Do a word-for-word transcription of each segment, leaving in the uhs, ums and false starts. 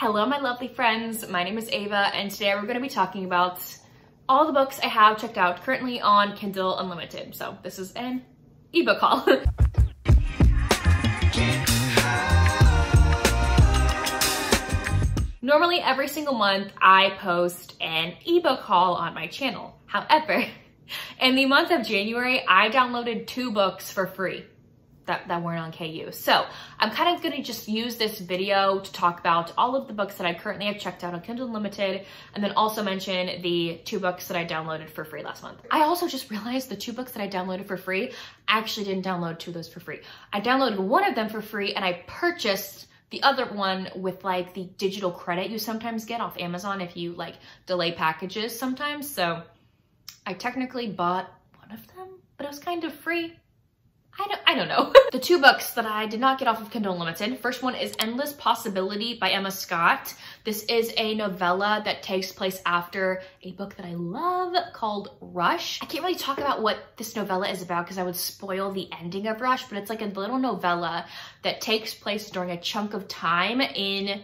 Hello my lovely friends, my name is Ava and today we're going to be talking about all the books I have checked out currently on Kindle Unlimited. So this is an ebook haul. Normally every single month I post an ebook haul on my channel. However, in the month of January I downloaded two books for free. That, that weren't on K U. So I'm kind of going to just use this video to talk about all of the books that I currently have checked out on Kindle Unlimited, and then also mention the two books that I downloaded for free last month. I also just realized the two books that I downloaded for free, I actually didn't download two of those for free. I downloaded one of them for free and I purchased the other one with like the digital credit you sometimes get off Amazon if you like delay packages sometimes. So I technically bought one of them, but it was kind of free. I don't, I don't know. The two books that I did not get off of Kindle Unlimited. First one is Endless Possibility by Emma Scott. This is a novella that takes place after a book that I love called Rush. I can't really talk about what this novella is about because I would spoil the ending of Rush, but it's like a little novella that takes place during a chunk of time in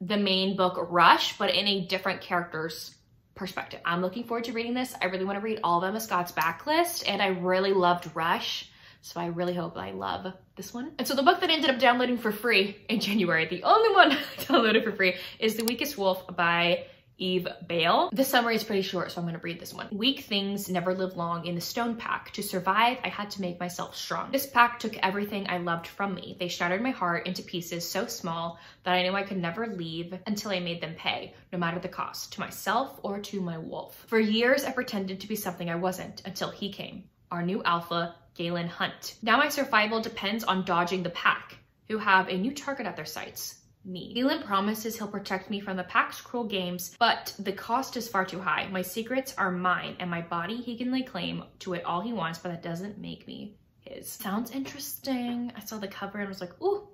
the main book Rush, but in a different character's perspective. I'm looking forward to reading this. I really want to read all of Emma Scott's backlist, and I really loved Rush. So I really hope I love this one. And so the book that I ended up downloading for free in January, the only one I downloaded for free, is The Weakest Wolf by Eve Bale. The summary is pretty short, so I'm gonna read this one. Weak things never live long in the stone pack. To survive, I had to make myself strong. This pack took everything I loved from me. They shattered my heart into pieces so small that I knew I could never leave until I made them pay, no matter the cost, to myself or to my wolf. For years, I pretended to be something I wasn't until he came. Our new alpha, Galen Hunt. Now my survival depends on dodging the pack, who have a new target at their sights, me. Galen promises he'll protect me from the pack's cruel games, but the cost is far too high. My secrets are mine, and my body, he can lay claim to it all he wants, but that doesn't make me his. Sounds interesting. I saw the cover and was like, ooh,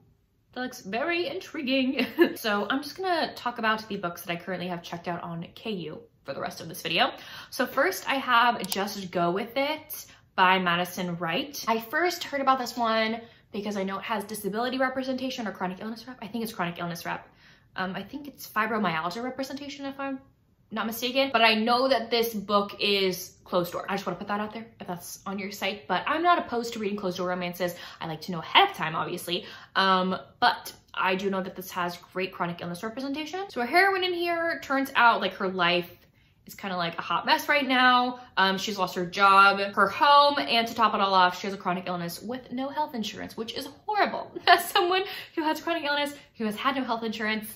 that looks very intriguing. So I'm just gonna talk about the books that I currently have checked out on K U for the rest of this video. So first I have Just Go With It by Madison Wright. I first heard about this one because I know it has disability representation or chronic illness rep. I think it's chronic illness rep. Um, I think it's fibromyalgia representation if I'm not mistaken, but I know that this book is closed door. I just wanna put that out there if that's on your site, but I'm not opposed to reading closed door romances. I like to know ahead of time, obviously, um, but I do know that this has great chronic illness representation. So a heroine in here turns out like her life is kind of like a hot mess right now. Um, she's lost her job, her home, and to top it all off, she has a chronic illness with no health insurance, which is horrible. As someone who has chronic illness, who has had no health insurance,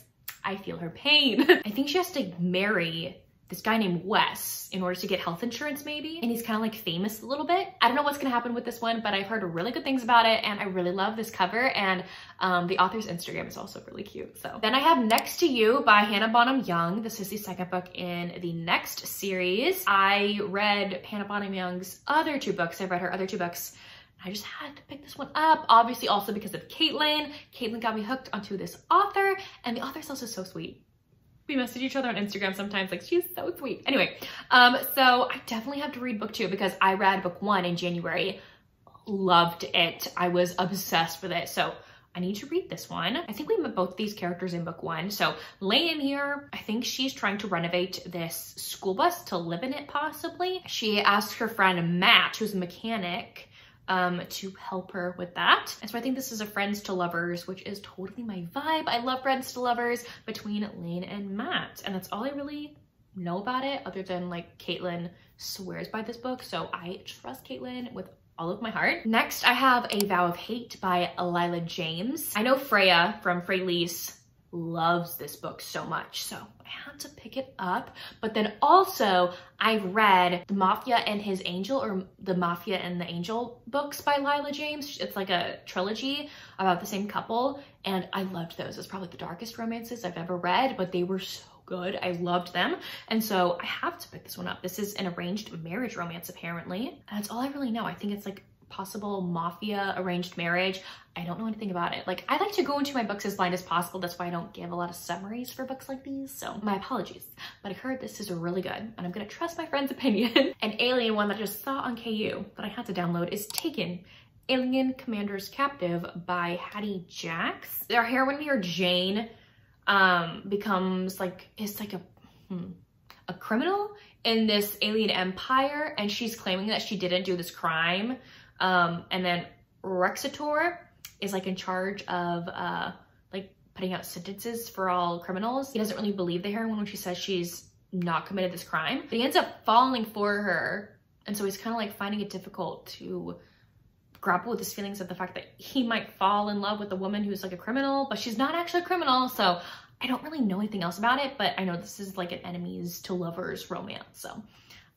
I feel her pain. I think she has to marry this guy named Wes in order to get health insurance maybe. And he's kind of like famous a little bit. I don't know what's gonna happen with this one, but I've heard really good things about it and I really love this cover, and um, the author's Instagram is also really cute, so. Then I have Next To You by Hannah Bonham Young. This is the second book in the Next series. I read Hannah Bonham Young's other two books. I've read her other two books. I just had to pick this one up, obviously also because of Caitlin. Caitlin got me hooked onto this author, and the author's also so sweet. We message each other on Instagram sometimes, like she's so sweet. Anyway, um, so I definitely have to read book two because I read book one in January, loved it. I was obsessed with it. So I need to read this one. I think we met both these characters in book one. So Lane here, I think she's trying to renovate this school bus to live in it possibly. She asked her friend Matt, who's a mechanic, Um, to help her with that. And so I think this is a friends to lovers, which is totally my vibe. I love friends to lovers between Lane and Matt. And that's all I really know about it, other than like Caitlin swears by this book. So I trust Caitlin with all of my heart. Next, I have A Vow of Hate by Lila James. I know Freya from Freylise loves this book so much, so I had to pick it up. But then also I read The Mafia and His Angel, or The Mafia and the Angel books by Lila James. It's like a trilogy about the same couple, and I loved those. It's probably the darkest romances I've ever read, but they were so good. I loved them, and so I have to pick this one up. This is an arranged marriage romance apparently, and that's all I really know. I think it's like possible mafia arranged marriage. I don't know anything about it. Like, I like to go into my books as blind as possible. That's why I don't give a lot of summaries for books like these, so my apologies. But I heard this is really good, and I'm gonna trust my friend's opinion. An alien one that I just saw on K U that I had to download is Taken, Alien Commander's Captive by Hattie Jacks. Our heroine here, Jane, um, becomes like, it's like a, hmm, a criminal in this alien empire, and she's claiming that she didn't do this crime. Um, and then Rexitor is like in charge of uh, like putting out sentences for all criminals. He doesn't really believe the heroine when she says she's not committed this crime, but he ends up falling for her. And so he's kind of like finding it difficult to grapple with his feelings of the fact that he might fall in love with a woman who's like a criminal, but she's not actually a criminal. So I don't really know anything else about it, but I know this is like an enemies to lovers romance. So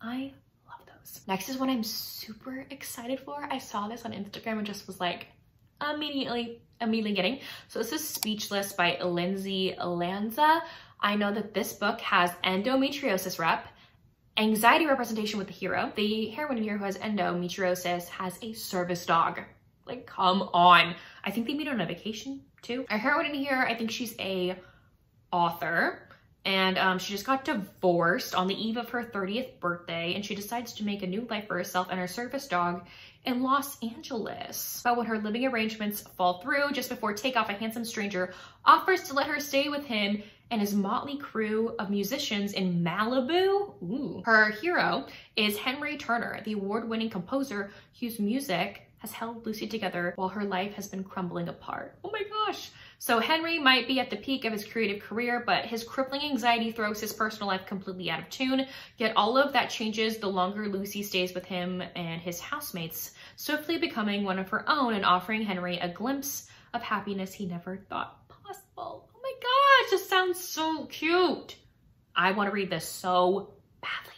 I love those. Next is what I'm super excited for. I saw this on Instagram and just was like immediately, immediately getting. So this is Speechless by Lindsay Lanza. I know that this book has endometriosis rep, anxiety representation with the hero. The heroine in here who has endometriosis has a service dog. Like, come on. I think they meet on a vacation too. Our heroine in here, I think she's a author, and um, she just got divorced on the eve of her thirtieth birthday, and she decides to make a new life for herself and her service dog in Los Angeles. But when her living arrangements fall through, just before takeoff, a handsome stranger offers to let her stay with him and his motley crew of musicians in Malibu. Ooh. Her hero is Henry Turner, the award-winning composer whose music has held Lucy together while her life has been crumbling apart. Oh my gosh. So Henry might be at the peak of his creative career, but his crippling anxiety throws his personal life completely out of tune. Yet all of that changes the longer Lucy stays with him and his housemates, swiftly becoming one of her own and offering Henry a glimpse of happiness he never thought possible. Oh my gosh, this sounds so cute. I want to read this so badly.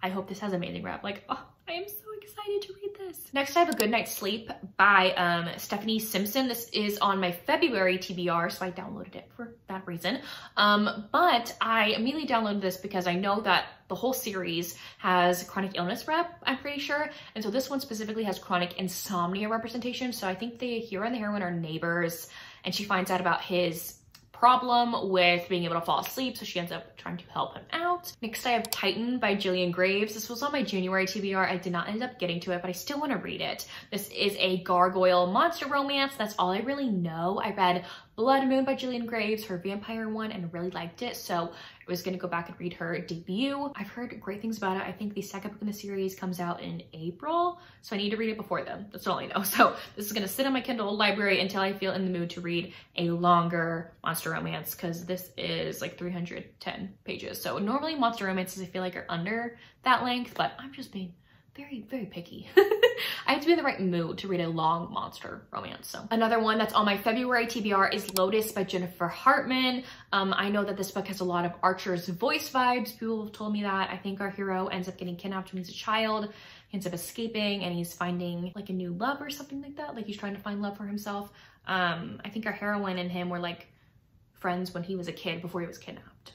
I hope this has amazing rep. Like, oh, I am so excited to read this. Next, I have A Good Night's Sleep by um, Stephanie Simpson. This is on my February T B R, so I downloaded it for that reason. Um, but I immediately downloaded this because I know that the whole series has chronic illness rep, I'm pretty sure. And so this one specifically has chronic insomnia representation. So I think the hero and the heroine are neighbors, and she finds out about his problem with being able to fall asleep, so she ends up trying to help him out. Next, I have Titan by Jillian Graves. This was on my January T B R. I did not end up getting to it, but I still want to read it. This is a gargoyle monster romance. That's all I really know. I read Blood Moon by Jillian Graves, her vampire one, and really liked it, so I was going to go back and read her debut. I've heard great things about it. I think the second book in the series comes out in April, so I need to read it before then. That's all I know. So this is going to sit in my Kindle library until I feel in the mood to read a longer monster romance, because this is like three hundred ten pages. So normally monster romances I feel like are under that length, but I'm just being very, very picky. I have to be in the right mood to read a long monster romance. So another one that's on my February T B R is Lotus by Jennifer Hartman. Um, I know that this book has a lot of Archer's Voice vibes. People have told me that. I think our hero ends up getting kidnapped when he's a child. He ends up escaping and he's finding like a new love or something like that. Like he's trying to find love for himself. Um, I think our heroine and him were like friends when he was a kid before he was kidnapped.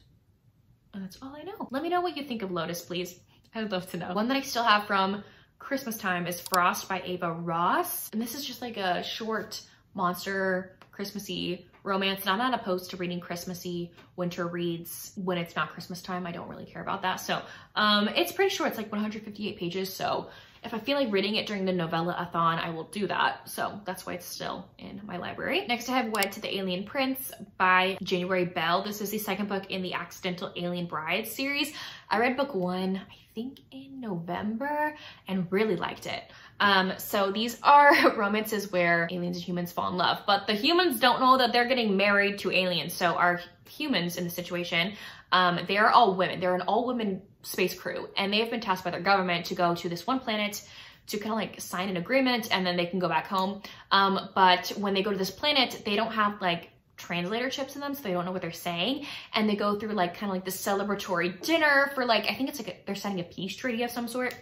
And that's all I know. Let me know what you think of Lotus, please. I'd love to know. One that I still have from Christmas time is Frost by Ava Ross. And this is just like a short monster Christmassy romance. And I'm not opposed to reading Christmassy winter reads when it's not Christmas time. I don't really care about that. So um, it's pretty short. It's like one hundred fifty-eight pages. So if I feel like reading it during the novella-a-thon, I will do that. So that's why it's still in my library. Next, I have Wed to the Alien Prince by January Bell. This is the second book in the Accidental Alien Bride series. I read book one, I think in November, and really liked it. Um, so these are romances where aliens and humans fall in love, but the humans don't know that they're getting married to aliens. So our humans in the situation, um, they're all women. They're an all-women space crew, and they have been tasked by their government to go to this one planet to kind of like sign an agreement, and then they can go back home. Um, but when they go to this planet, they don't have like translator chips in them, so they don't know what they're saying, and they go through like kind of like the celebratory dinner for like, I think it's like a, they're signing a peace treaty of some sort,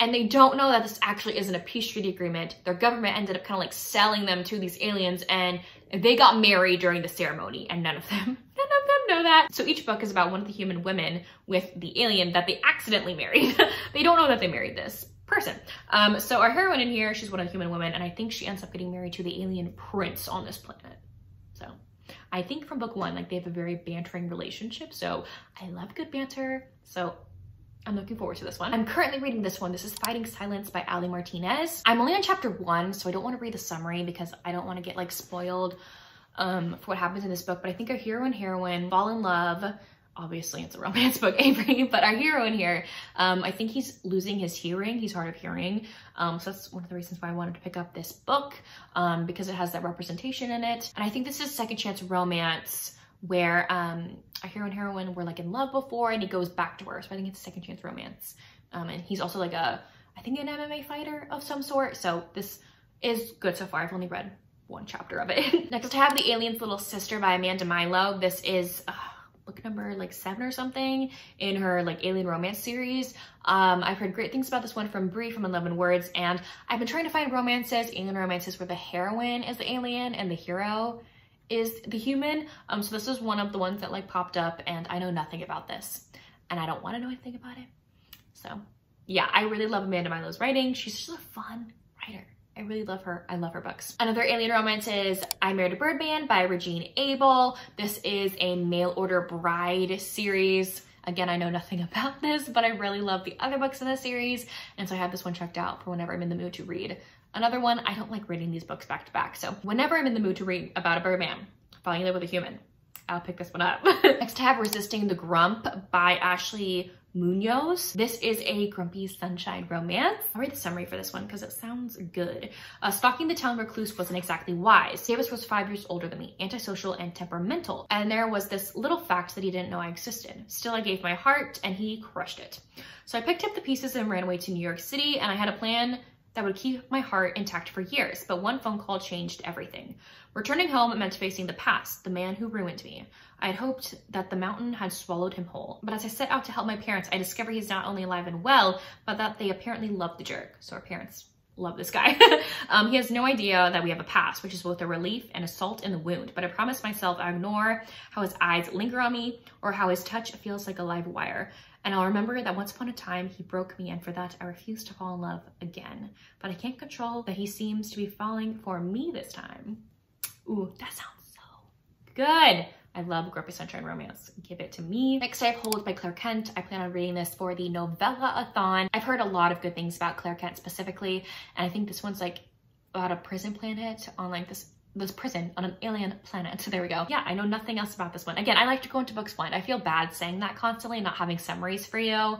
and they don't know that this actually isn't a peace treaty agreement. Their government ended up kind of like selling them to these aliens, and they got married during the ceremony, and none of them know that. So each book is about one of the human women with the alien that they accidentally married. They don't know that they married this person. Um, so our heroine in here, she's one of the human women, and I think she ends up getting married to the alien prince on this planet. So I think from book one, like they have a very bantering relationship. So I love good banter. So I'm looking forward to this one. I'm currently reading this one. This is Fighting Silence by Ali Martinez. I'm only on chapter one, so I don't want to read the summary because I don't want to get like spoiled um, for what happens in this book, but I think our hero and heroine fall in love. Obviously it's a romance book, Avery, but our hero in here, um, I think he's losing his hearing. He's hard of hearing. Um, so that's one of the reasons why I wanted to pick up this book, um, because it has that representation in it. And I think this is second chance romance where um, our hero and heroine were like in love before and he goes back to her. So I think it's a second chance romance. Um, and he's also like a, I think an M M A fighter of some sort. So this is good so far. I've only read one chapter of it. Next I have The Alien's Little Sister by Amanda Milo. This is, uh, book number like seven or something in her like alien romance series. Um, I've heard great things about this one from Bree from Unleavened Words, and I've been trying to find romances, alien romances, where the heroine is the alien and the hero is the human. Um, so this is one of the ones that like popped up, and I know nothing about this and I don't want to know anything about it. So yeah, I really love Amanda Milo's writing. She's just a fun writer. I really love her. I love her books. Another alien romance is I Married a Birdman by Regine Abel. This is a mail order bride series. Again, I know nothing about this, but I really love the other books in the series. And so I have this one checked out for whenever I'm in the mood to read another one. I don't like reading these books back to back. So whenever I'm in the mood to read about a birdman falling in love with a human, I'll pick this one up. Next I have Resisting the Grump by Ashley Munoz. This is a grumpy sunshine romance. I'll read the summary for this one because it sounds good. Uh, stalking the town recluse wasn't exactly wise. Davis was five years older than me, antisocial and temperamental, and there was this little fact that he didn't know I existed. Still, I gave my heart and he crushed it. So I picked up the pieces and ran away to New York City, and I had a plan that would keep my heart intact for years, but one phone call changed everything. Returning home meant facing the past, the man who ruined me. I had hoped that the mountain had swallowed him whole, but as I set out to help my parents, I discovered he's not only alive and well, but that they apparently love the jerk. So our parents love this guy. um, he has no idea that we have a past, which is both a relief and a salt in the wound, but I promised myself I'd ignore how his eyes linger on me or how his touch feels like a live wire. And I'll remember that once upon a time, he broke me, and for that, I refuse to fall in love again. But I can't control that he seems to be falling for me this time. Ooh, that sounds so good. I love grumpy sunshine romance. Give it to me. Next I have Hold by Claire Kent. I plan on reading this for the novella-a-thon. I've heard a lot of good things about Claire Kent specifically, and I think this one's like about a prison planet on like this this prison on an alien planet. So there we go. Yeah, I know nothing else about this one. Again, I like to go into books blind. I feel bad saying that constantly, not having summaries for you,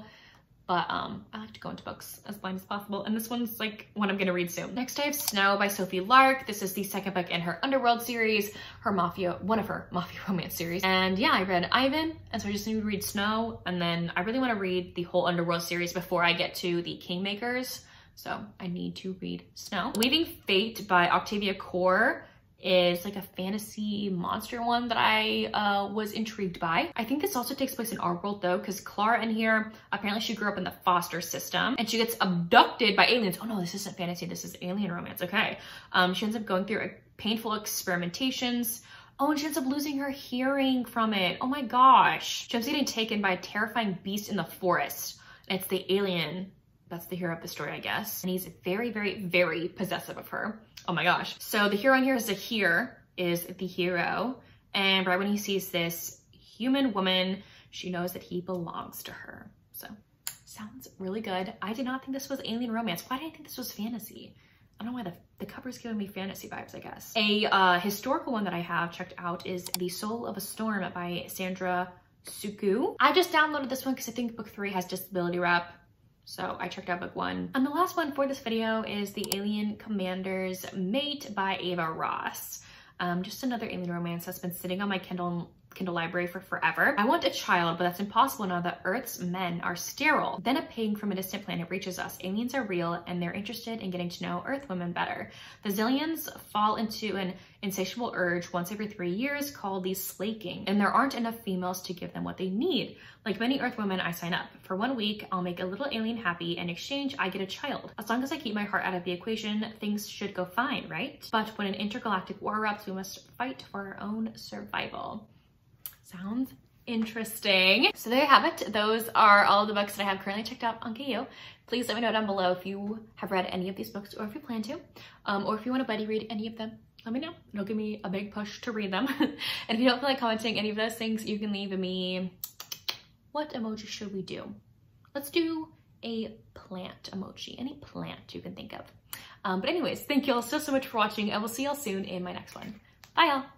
but um, I like to go into books as blind as possible. And this one's like one I'm gonna read soon. Next I have Snow by Sophie Lark. This is the second book in her Underworld series, her mafia, one of her mafia romance series. And yeah, I read Ivan, and so I just need to read Snow. And then I really wanna read the whole Underworld series before I get to the Kingmakers. So I need to read Snow. Leaving Fate by Octavia Corr is like a fantasy monster one that I uh, was intrigued by. I think this also takes place in our world though, because Clara in here, apparently she grew up in the foster system and she gets abducted by aliens. Oh no, this isn't fantasy, this is alien romance, okay. Um, she ends up going through painful experimentations. Oh, and she ends up losing her hearing from it. Oh my gosh. She ends up getting taken by a terrifying beast in the forest. It's the alien, that's the hero of the story, I guess. And he's very, very, very possessive of her. Oh my gosh. So the hero in here is the here is the hero. And right when he sees this human woman, she knows that he belongs to her. So sounds really good. I did not think this was alien romance. Why did I think this was fantasy? I don't know why the, the cover's giving me fantasy vibes, I guess. A uh, historical one that I have checked out is The Soul of a Storm by Sandra Suku. I just downloaded this one because I think book three has disability wrap. So I checked out book one. And the last one for this video is The Alien Commander's Mate by Ava Ross. Um, just another alien romance that's been sitting on my Kindle Kindle library for forever. I want a child, but that's impossible now that Earth's men are sterile. Then a ping from a distant planet reaches us. Aliens are real, and they're interested in getting to know Earth women better. The zillions fall into an insatiable urge once every three years called the slaking, and there aren't enough females to give them what they need. Like many Earth women, I sign up. For one week, I'll make a little alien happy. In exchange, I get a child. As long as I keep my heart out of the equation, things should go fine, right? But when an intergalactic war erupts, we must fight for our own survival. Sounds interesting. So there you have it. Those are all the books that I have currently checked out on K U. Please let me know down below if you have read any of these books or if you plan to, um, or if you want to buddy read any of them, let me know. It'll give me a big push to read them. And if you don't feel like commenting any of those things, you can leave me, what emoji should we do? Let's do a plant emoji, any plant you can think of. Um, but anyways, thank you all so, so much for watching. I will see y'all soon in my next one. Bye y'all.